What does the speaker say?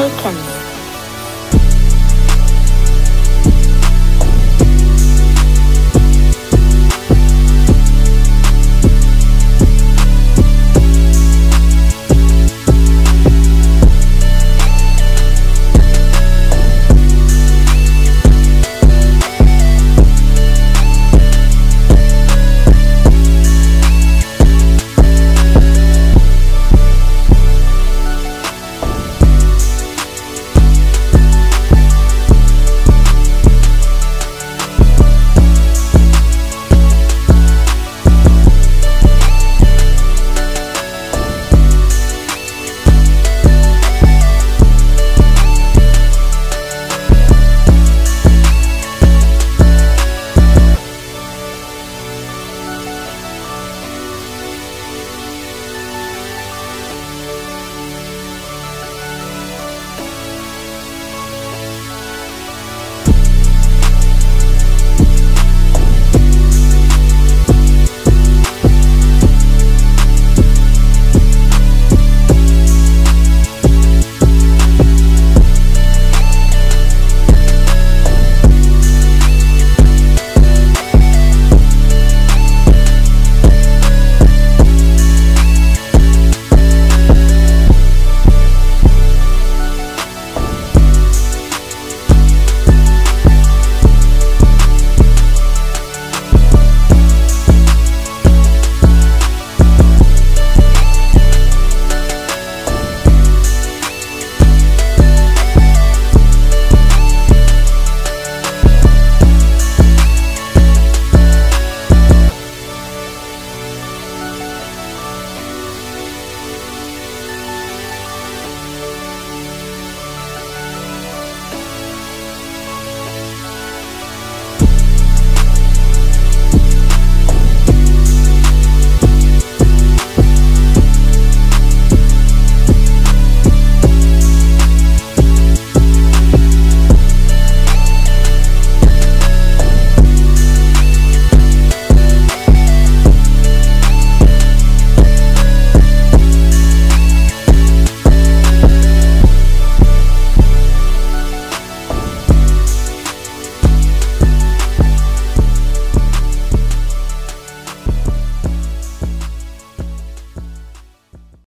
taken.